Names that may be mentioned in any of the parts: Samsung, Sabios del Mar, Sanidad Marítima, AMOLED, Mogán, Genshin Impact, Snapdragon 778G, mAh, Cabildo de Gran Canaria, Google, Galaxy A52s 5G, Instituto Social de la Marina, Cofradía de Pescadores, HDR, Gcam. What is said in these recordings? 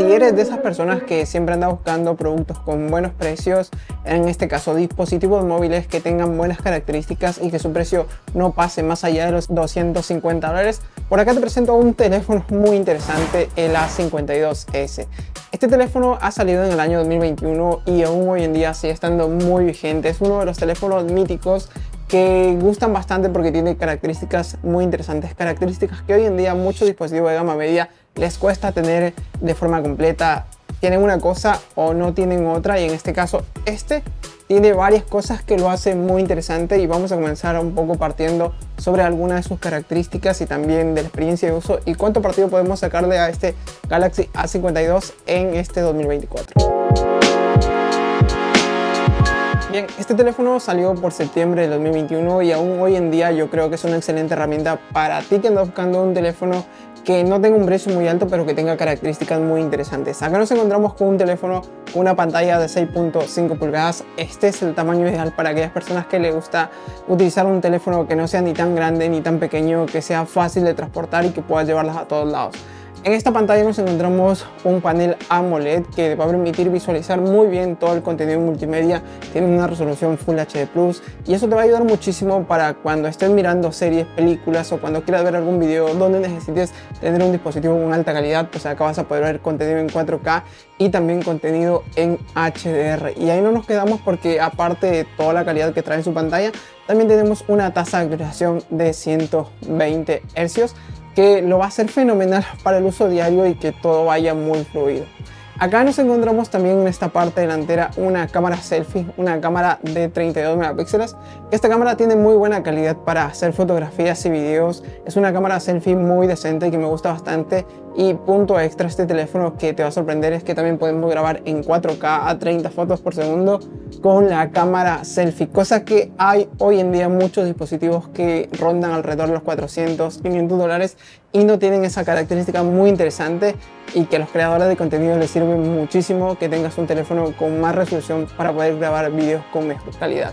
Si eres de esas personas que siempre anda buscando productos con buenos precios, en este caso dispositivos móviles que tengan buenas características y que su precio no pase más allá de los $250, por acá te presento un teléfono muy interesante, el A52s. Este teléfono ha salido en el año 2021 y aún hoy en día sigue estando muy vigente. Es uno de los teléfonos míticos que gustan bastante porque tiene características muy interesantes, características que hoy en día muchos dispositivos de gama media les cuesta tener de forma completa. Tienen una cosa o no tienen otra, y en este caso este tiene varias cosas que lo hacen muy interesante, y vamos a comenzar un poco partiendo sobre algunas de sus características y también de la experiencia de uso y cuánto partido podemos sacarle a este Galaxy A52 en este 2024. Bien, este teléfono salió por septiembre del 2021 y aún hoy en día yo creo que es una excelente herramienta para ti que andas buscando un teléfono que no tenga un precio muy alto pero que tenga características muy interesantes. Acá nos encontramos con un teléfono con una pantalla de 6.5 pulgadas. Este es el tamaño ideal para aquellas personas que les gusta utilizar un teléfono que no sea ni tan grande ni tan pequeño, que sea fácil de transportar y que puedas llevarlas a todos lados. En esta pantalla nos encontramos un panel AMOLED que va a permitir visualizar muy bien todo el contenido multimedia. Tiene una resolución Full HD Plus y eso te va a ayudar muchísimo para cuando estés mirando series, películas o cuando quieras ver algún video donde necesites tener un dispositivo con alta calidad. Pues acá vas a poder ver contenido en 4K y también contenido en HDR. Y ahí no nos quedamos, porque aparte de toda la calidad que trae su pantalla, también tenemos una tasa de actualización de 120 Hz. Que lo va a hacer fenomenal para el uso diario y que todo vaya muy fluido. Acá nos encontramos también en esta parte delantera una cámara selfie, una cámara de 32 megapíxeles. Esta cámara tiene muy buena calidad para hacer fotografías y videos. Es una cámara selfie muy decente que me gusta bastante, y punto extra este teléfono que te va a sorprender es que también podemos grabar en 4K a 30 fotos por segundo con la cámara selfie, cosa que hay hoy en día muchos dispositivos que rondan alrededor de los $400, $500 y no tienen esa característica muy interesante, y que a los creadores de contenido les sirve muchísimo que tengas un teléfono con más resolución para poder grabar vídeos con mejor calidad.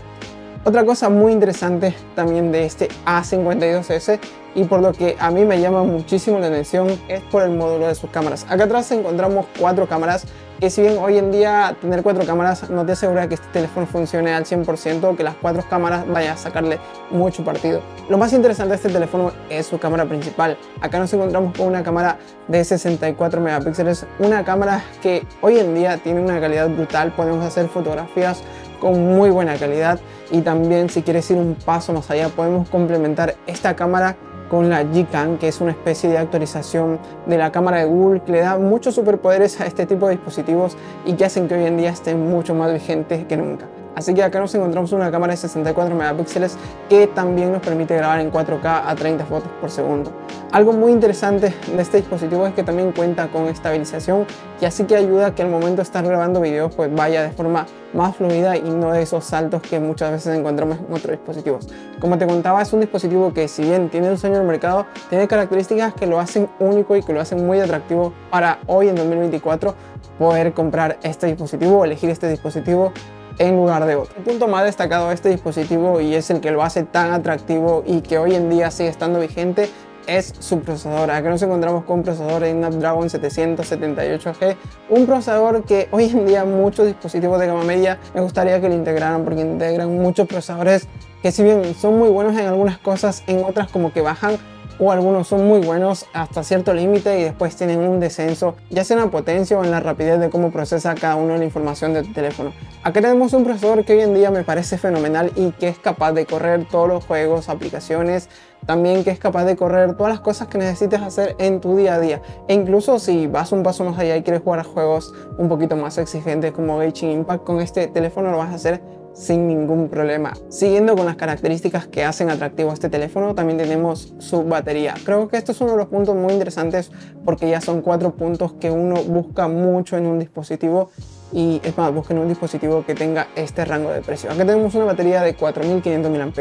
Otra cosa muy interesante también de este A52s, y por lo que a mí me llama muchísimo la atención, es por el módulo de sus cámaras. Acá atrás encontramos 4 cámaras, que si bien hoy en día tener 4 cámaras no te asegura que este teléfono funcione al 100% o que las 4 cámaras vaya a sacarle mucho partido. Lo más interesante de este teléfono es su cámara principal. Acá nos encontramos con una cámara de 64 megapíxeles, una cámara que hoy en día tiene una calidad brutal. Podemos hacer fotografías con muy buena calidad, y también, si quieres ir un paso más allá, podemos complementar esta cámara con la Gcam, que es una especie de actualización de la cámara de Google que le da muchos superpoderes a este tipo de dispositivos y que hacen que hoy en día estén mucho más vigentes que nunca. Así que acá nos encontramos una cámara de 64 megapíxeles que también nos permite grabar en 4K a 30 fotos por segundo. Algo muy interesante de este dispositivo es que también cuenta con estabilización, y así que ayuda a que al momento de estar grabando videos pues vaya de forma más fluida y no de esos saltos que muchas veces encontramos en otros dispositivos. Como te contaba, es un dispositivo que, si bien tiene un año en el mercado, tiene características que lo hacen único y que lo hacen muy atractivo para hoy en 2024 poder comprar este dispositivo o elegir este dispositivo en lugar de otro. El punto más destacado de este dispositivo, y es el que lo hace tan atractivo y que hoy en día sigue estando vigente, es su procesador. Acá nos encontramos con un procesador de Snapdragon 778G, un procesador que hoy en día muchos dispositivos de gama media me gustaría que lo integraran, porque integran muchos procesadores que, si bien son muy buenos en algunas cosas, en otras como que bajan, o algunos son muy buenos hasta cierto límite y después tienen un descenso, ya sea en la potencia o en la rapidez de cómo procesa cada uno la información del teléfono. Acá tenemos un procesador que hoy en día me parece fenomenal y que es capaz de correr todos los juegos, aplicaciones, también que es capaz de correr todas las cosas que necesites hacer en tu día a día, e incluso si vas un paso más allá y quieres jugar a juegos un poquito más exigentes como Genshin Impact, con este teléfono lo vas a hacer sin ningún problema. Siguiendo con las características que hacen atractivo a este teléfono, también tenemos su batería. Creo que esto es uno de los puntos muy interesantes, porque ya son 4 puntos que uno busca mucho en un dispositivo, y es más, busquen un dispositivo que tenga este rango de precio. Acá tenemos una batería de 4500 mAh,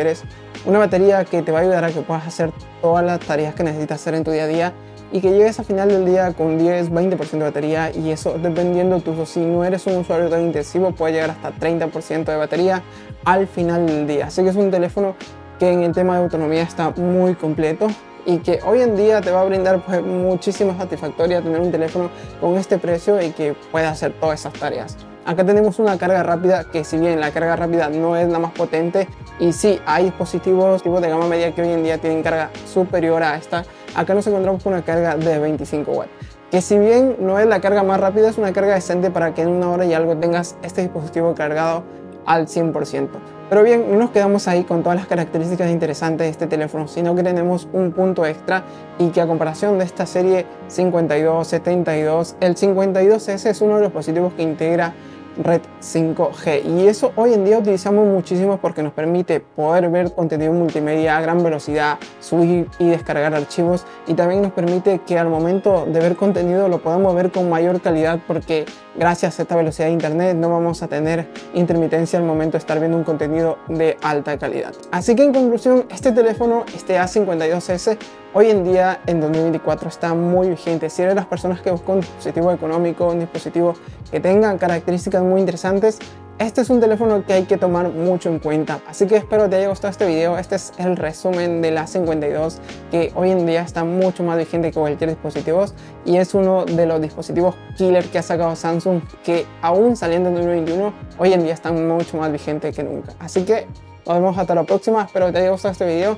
una batería que te va a ayudar a que puedas hacer todas las tareas que necesitas hacer en tu día a día y que llegues al final del día con 10-20% de batería, y eso dependiendo de tu uso. Si no eres un usuario tan intensivo, puede llegar hasta 30% de batería al final del día. Así que es un teléfono que en el tema de autonomía está muy completo, y que hoy en día te va a brindar pues muchísima satisfactoria tener un teléfono con este precio y que pueda hacer todas esas tareas. Acá tenemos una carga rápida que, si bien la carga rápida no es la más potente, y sí hay dispositivos tipo de gama media que hoy en día tienen carga superior a esta, acá nos encontramos con una carga de 25 watts. Que si bien no es la carga más rápida, es una carga decente para que en una hora y algo tengas este dispositivo cargado al 100%. Pero bien, no nos quedamos ahí con todas las características interesantes de este teléfono, sino que tenemos un punto extra, y que a comparación de esta serie 52, 72, el 52S es uno de los dispositivos que integra red 5G, y eso hoy en día utilizamos muchísimo porque nos permite poder ver contenido multimedia a gran velocidad, subir y descargar archivos, y también nos permite que al momento de ver contenido lo podamos ver con mayor calidad, porque gracias a esta velocidad de internet no vamos a tener intermitencia al momento de estar viendo un contenido de alta calidad. Así que en conclusión, este teléfono, este A52s, hoy en día, en 2024, está muy vigente. Si eres de las personas que buscan un dispositivo económico, un dispositivo que tenga características muy interesantes, este es un teléfono que hay que tomar mucho en cuenta. Así que espero que te haya gustado este video. Este es el resumen de la 52, que hoy en día está mucho más vigente que cualquier dispositivo, y es uno de los dispositivos killer que ha sacado Samsung, que aún saliendo en 2021, hoy en día está mucho más vigente que nunca. Así que nos vemos hasta la próxima. Espero que te haya gustado este video.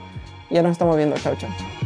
Ya nos estamos viendo. Chao, chao.